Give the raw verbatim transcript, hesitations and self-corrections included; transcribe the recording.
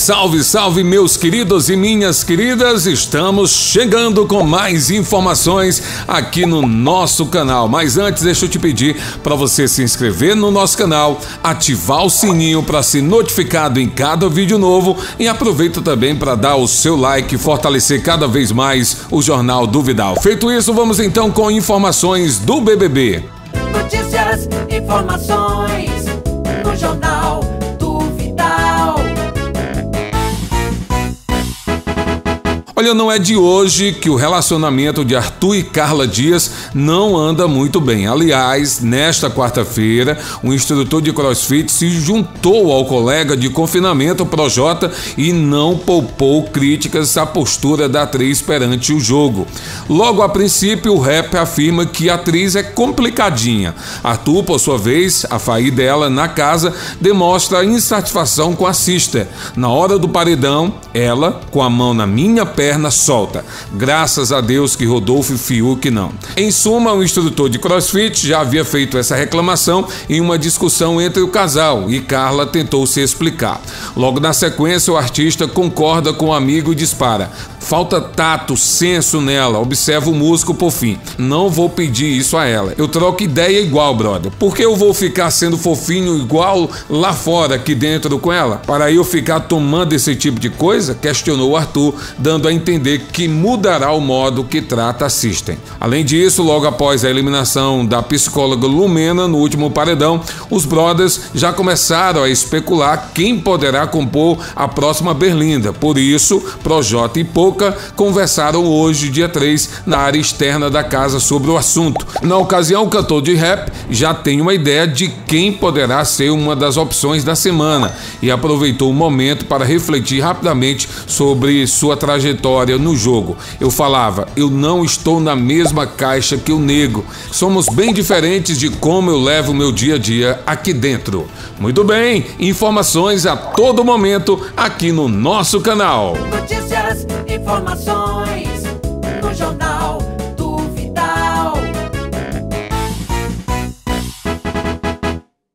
Salve, salve, meus queridos e minhas queridas, estamos chegando com mais informações aqui no nosso canal. Mas antes, deixa eu te pedir para você se inscrever no nosso canal, ativar o sininho para ser notificado em cada vídeo novo e aproveita também para dar o seu like e fortalecer cada vez mais o Jornal Duvidal. Feito isso, vamos então com informações do B B B. Notícias, informações no Jornal Duvidal. Olha, não é de hoje que o relacionamento de Arthur e Carla Diaz não anda muito bem. Aliás, nesta quarta-feira, um instrutor de CrossFit se juntou ao colega de confinamento, Projota, e não poupou críticas à postura da atriz perante o jogo. Logo a princípio, o rap afirma que a atriz é complicadinha. Arthur, por sua vez, a faí dela na casa, demonstra insatisfação com a sister. Na hora do paredão, ela, com a mão na minha perna, perna solta. Graças a Deus que Rodolfo Fiuk não. Em suma, o instrutor de CrossFit já havia feito essa reclamação em uma discussão entre o casal e Carla tentou se explicar. Logo na sequência, o artista concorda com o amigo e dispara. Falta tato, senso nela, observa o músico por fim. Não vou pedir isso a ela. Eu troco ideia igual, brother. Por que eu vou ficar sendo fofinho igual lá fora que dentro com ela? Para eu ficar tomando esse tipo de coisa? Questionou Arthur, dando a entender que mudará o modo que trata a sister. Além disso, logo após a eliminação da psicóloga Lumena no último paredão, os brothers já começaram a especular quem poderá compor a próxima berlinda. Por isso, Projota e Pouca conversaram hoje, dia três, na área externa da casa sobre o assunto. Na ocasião, o cantor de rap já tem uma ideia de quem poderá ser uma das opções da semana e aproveitou o momento para refletir rapidamente sobre sua trajetória no jogo. Eu falava, eu não estou na mesma caixa que o nego. Somos bem diferentes de como eu levo meu dia a dia aqui dentro. Muito bem, informações a todo momento aqui no nosso canal. Notícias, informações.